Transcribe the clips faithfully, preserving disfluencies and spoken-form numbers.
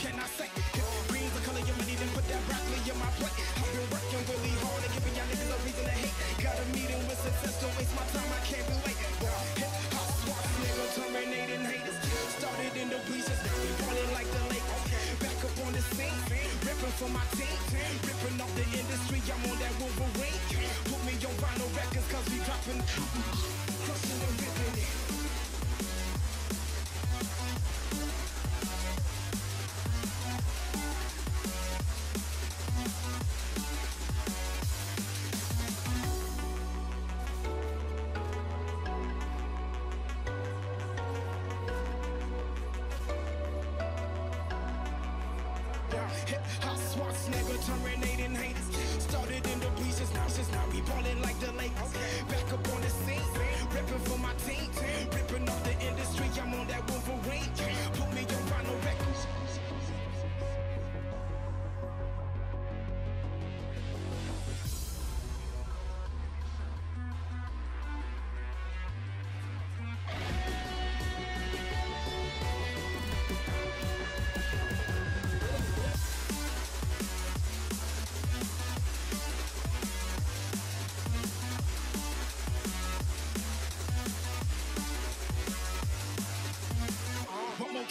can I say? If green's the color of your money, then put that broccoli in my plate. I've been working really hard and giving y'all niggas a reason to hate. Got a meeting with success, don't waste my time, I can't relate. Raw hip hop swap, nigga terminating haters. Started in the bleachers, now we running like the Lakers. Back up on the scene, ripping for my team, ripping off the industry. I'm on that Wolverine. Put me on vinyl records, cause we dropping, crushing and ripping it. Terminating haters, started in the bleachers, now just now we ballin' like the Lakers. Back up on the scene, rippin' for my team, rippin' off the industry. I'm on that Wolverine. Put me on vinyl records.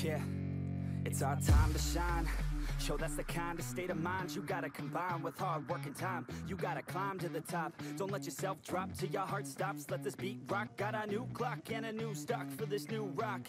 Yeah, it's our time to shine. Yo, that's the kind of state of mind you gotta combine with hard work and time. You gotta climb to the top. Don't let yourself drop till your heart stops. Let this beat rock. Got a new clock and a new stock for this new rock.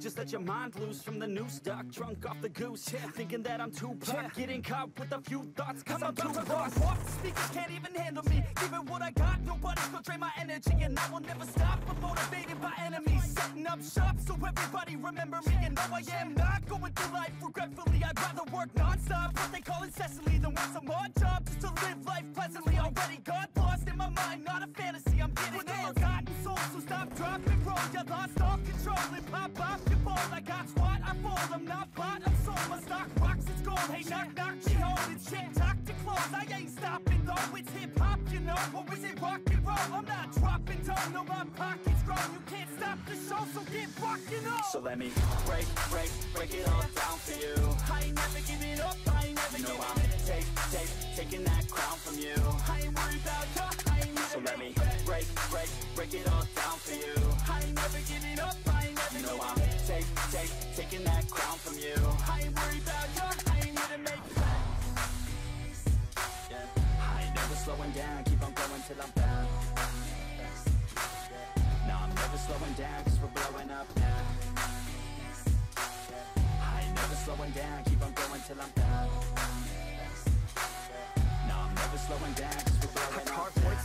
Just let your mind loose from the new stock. Drunk off the goose, yeah. Thinking that I'm too pop, yeah. Getting caught with a few thoughts, cause, cause I'm, I'm about to rock. Off the speakers can't even handle me. Giving what I got, nobody's gonna drain my energy. And I will never stop, I'm motivated by enemies. Setting up shop so everybody remember me. And though I am not going through life regretfully, I'd rather work non-stop, what they call incessantly, then want some odd job just to live life pleasantly. Already got lost in my mind, not a fantasy, I'm getting with the forgotten soul, so stop, drop, and roll. You lost all control and pop off your ball. I got squat, I fold, I'm not bought, I'm sold. My stock rocks, it's gold. Hey, knock, knock, she hold it, shit, talk to close. I ain't stopping though, it's hip-hop, you know. Or is it rock and roll? I'm not dropping down, no, my pocket's grown. You can't stop the show, so get rockin' on. So let me break, break, break it all down for you. I ain't never giving up, I ain't never no, I'm it. Take, take, taking that crown from you. I ain't worried about you, I ain't never. So let me break, break, break it all down for you. I ain't never giving up, I ain't never. No, I'm it. Take, take, taking that crown from you. I ain't worried about you, I ain't here to make plans. Yeah. I ain't never slowing down, keep on going till I'm down. No, I'm never slowing down, cause we're blowing up now. I ain't never slowing down, keep on going till I'm down. Slowing down, I carve words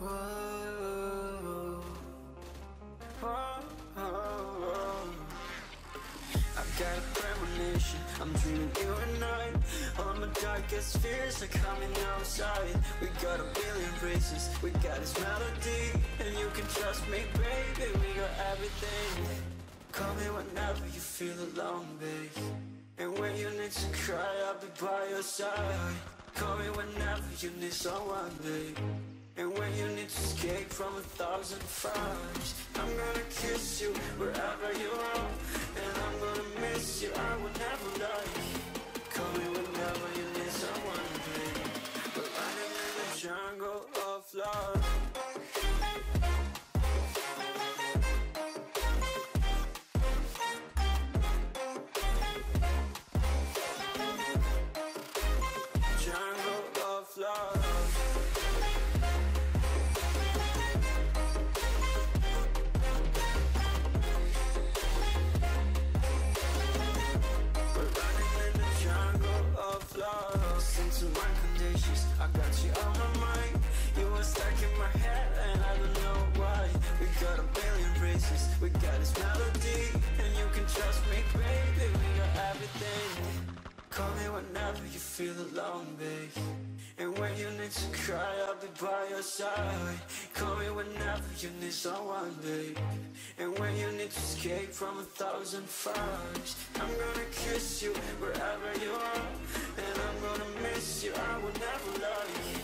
I've got a premonition, I'm dreaming you and I. All my darkest fears are coming outside. We got a billion races, we got this melody, and you can trust me, baby, we got everything. Call me whenever you feel alone, babe, and when you need to cry, I'll be by your side. Call me whenever you need someone, babe, and when you need to escape from a thousand fires. I'm gonna kiss you wherever you are, and I'm gonna miss you, I will never die. Call me whenever you need someone, babe, but I'm in the jungle of love. Whenever you feel alone, babe, and when you need to cry, I'll be by your side. Call me whenever you need someone, babe, and when you need to escape from a thousand fires. I'm gonna kiss you wherever you are, and I'm gonna miss you, I will never lie.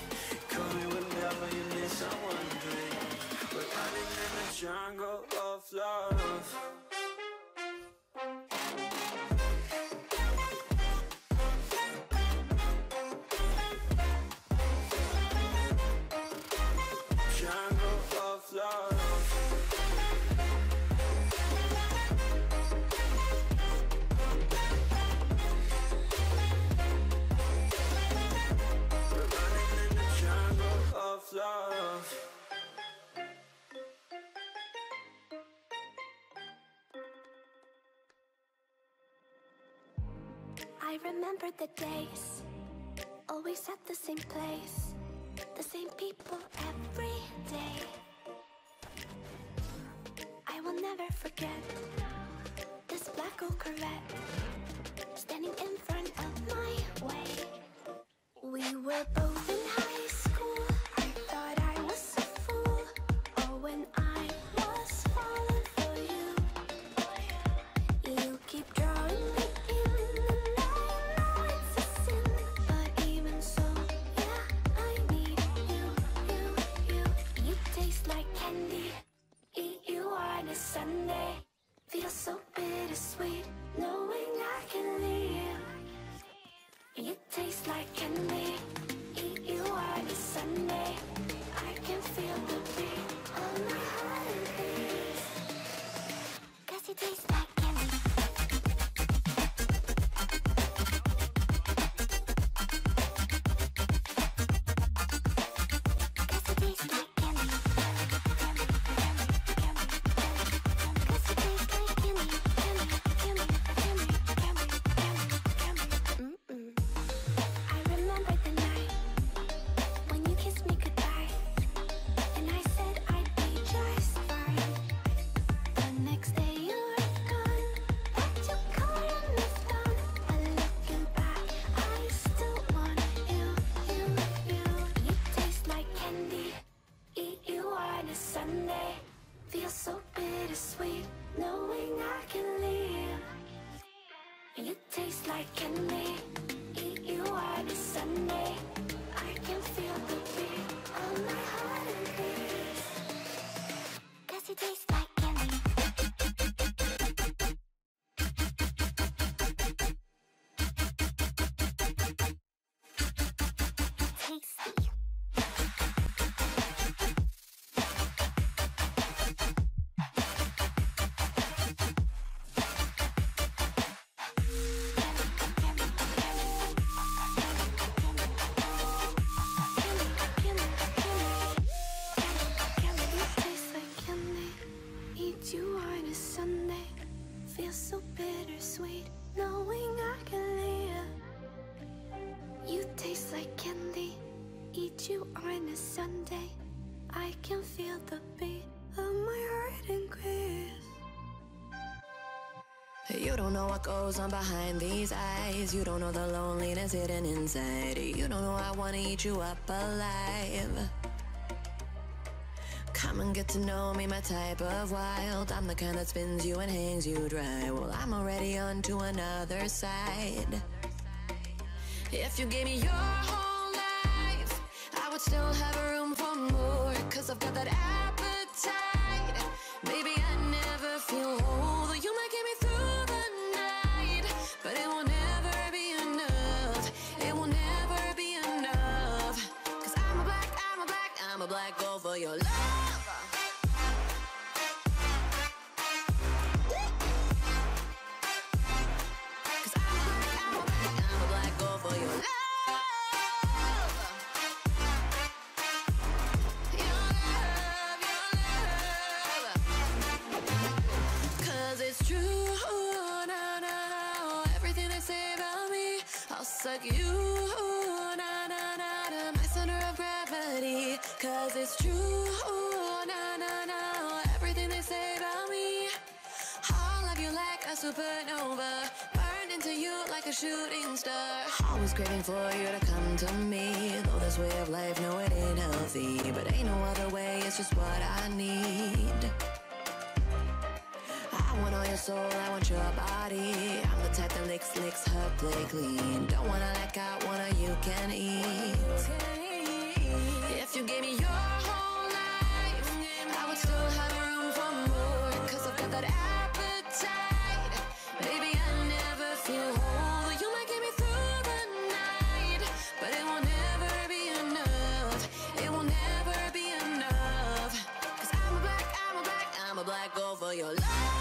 Call me whenever you need someone, babe, we're running in the jungle of love. I remember the days, always at the same place, the same people every day. I will never forget this black old Corvette, standing in front of my way. We were both in high school, I thought I was a fool. Oh, when I was falling for you, you keep drawing me in. Sunday feels so bittersweet, knowing I can leave. You taste like candy. Eat you are the Sunday. I can feel the beat on my heart and peace. 'Cause you taste like candy. Taste like candy, eat you on a Sunday. I can feel the beat of my heart increase. You don't know what goes on behind these eyes. You don't know the loneliness hidden inside. You don't know I wanna eat you up alive. Come and get to know me, my type of wild. I'm the kind that spins you and hangs you dry. Well, I'm already on to another side. If you gave me your whole life, I would still have room for more, 'cause I've got that appetite. Baby, I never feel whole. You might get me through the night, but it will never be enough. It will never be enough, 'cause I'm a black, I'm a black, I'm a black girl for your love. Suck you, na na na, to my center of gravity, 'cause it's true, na na na, everything they say about me. All of you like a supernova, burned into you like a shooting star. Always craving for you to come to me, though this way of life, no, it ain't healthy, but ain't no other way, it's just what I need. I want all your soul, I want your body. I'm the type that licks, licks her play clean. Don't wanna let go, wanna you can eat. If you gave me your whole life, I would still have room for more, 'cause I've got that appetite. Baby, I never feel whole. You might get me through the night, but it will never be enough. It will never be enough, 'cause I'm a black, I'm a black, I'm a black girl for your love.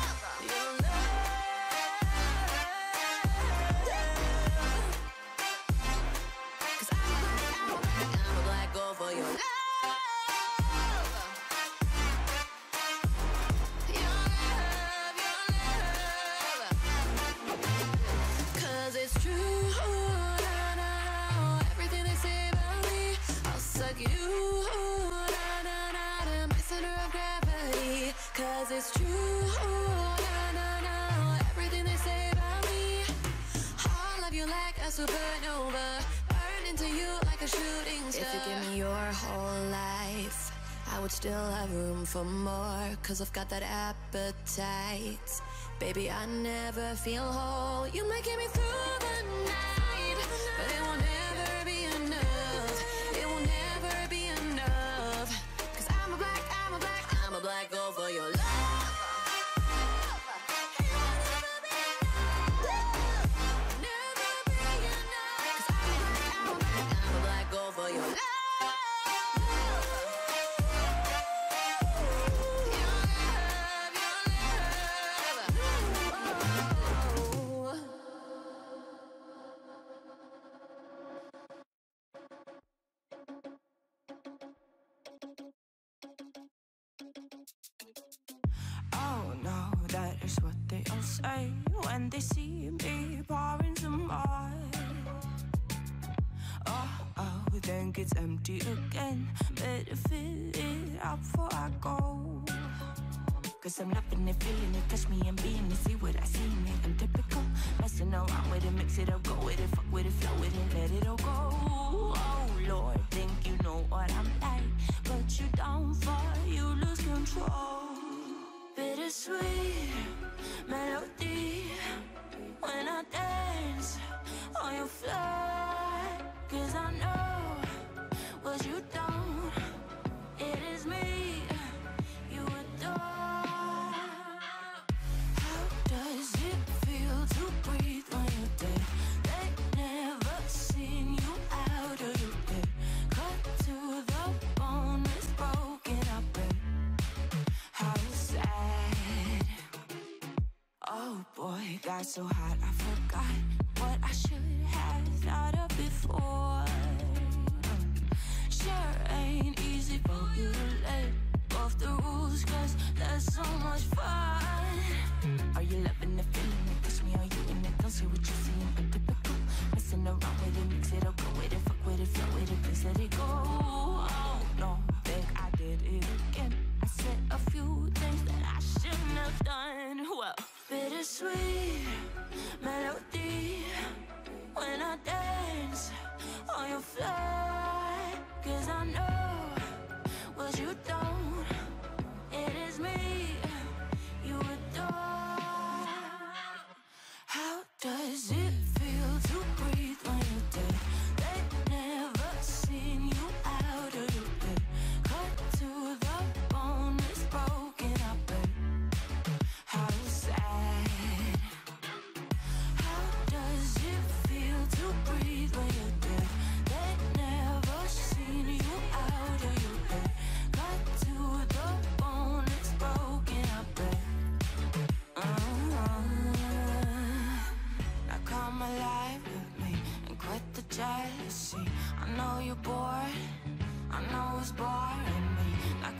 It's true, na na na, everything they say about me. All of you like a supernova, burn into you like a shooting star. If you give me your whole life, I would still have room for more, 'cause I've got that appetite. Baby, I never feel whole. You might get me through the night, but it will never be enough. It will never be enough, 'cause I'm a black, I'm a black, I'm a black girl for your love. When they see me pouring some more, oh, oh, then gets empty again. Better fill it up before I go, 'cause I'm loving it, feeling it, touch me and being it. See what I see in it, I'm typical, messing around with it, mix it up, go with it, fuck with it, flow with it, let it all go. Oh Lord, think you know what I'm like, but you don't fall, you lose control. Bittersweet melody, when I dance on your floor, 'cause I know what you don't, it is me you adore. How does it feel to breathe when you're dead? They've never seen you out of your bed. Cut to the bone, it's broken up. How sad. Oh boy, got so hot I forgot what I should have thought of before. Sure ain't easy for you to let go of the rules, 'cause that's so much fun. Are you loving the feeling? It push me on you and it don't see what you see. I'm typical, messing around with it, mix it up, go with it, fuck with it, flow with it, please let it go. Oh no, think I did it. sweet melody when I dance on your fly. Cause I know what you don't, it is me you adore. How does it feel to breathe when you're dead? They've never seen you out of your bed. Cut to the bone, it's broken, I bet. How sad. How does it feel to breathe when you're dead? They've never seen you out of your bed. Cut to the bone, it's broken, I bet. Uh-huh. I come alive with me and quit the jealousy. I know you're bored, I know it's boring me. Now